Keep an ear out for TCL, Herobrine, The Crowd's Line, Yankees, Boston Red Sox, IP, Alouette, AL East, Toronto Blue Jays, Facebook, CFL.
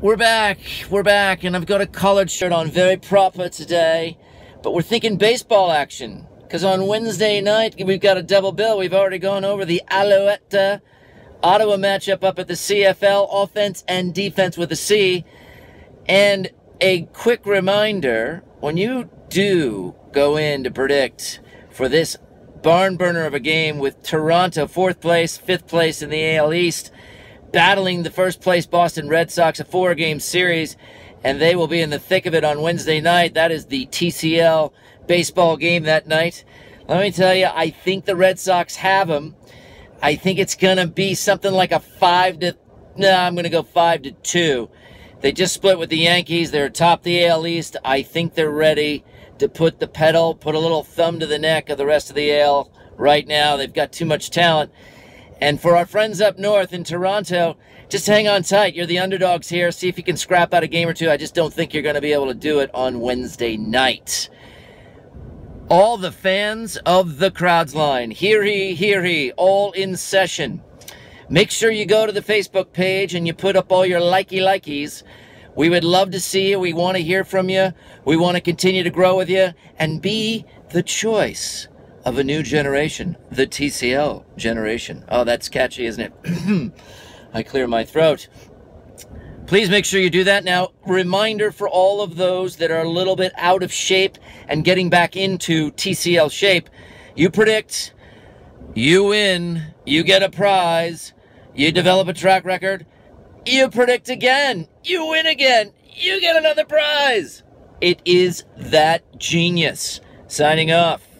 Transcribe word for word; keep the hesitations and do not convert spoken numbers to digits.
We're back, we're back, and I've got a collared shirt on, very proper today. But we're thinking baseball action, because on Wednesday night, we've got a double bill. We've already gone over the Alouette Ottawa matchup up at the C F L, offense and defense with a C. And a quick reminder, when you do go in to predict for this barn burner of a game with Toronto, fourth place, fifth place in the A L East, battling the first place Boston Red Sox, a four game series, and they will be in the thick of it on Wednesday night. That is the T C L baseball game that night. Let me tell you, I think the Red Sox have them. I think it's going to be something like a five to, no, I'm going to go five to two. They just split with the Yankees. They're atop the A L East. I think they're ready to put the pedal, put a little thumb to the neck of the rest of the A L right now. They've got too much talent. And for our friends up north in Toronto, just hang on tight. You're the underdogs here. See if you can scrap out a game or two. I just don't think you're going to be able to do it on Wednesday night. All the fans of The Crowd's Line, hear he, hear he, all in session. Make sure you go to the Facebook page and you put up all your likey-likeys. We would love to see you. We want to hear from you. We want to continue to grow with you and be the choice of a new generation, the T C L generation. Oh, that's catchy, isn't it? I clear my throat. Please make sure you do that. Now, reminder for all of those that are a little bit out of shape and getting back into T C L shape, you predict, you win, you get a prize, you develop a track record, you predict again, you win again, you get another prize. It is that genius. Signing off.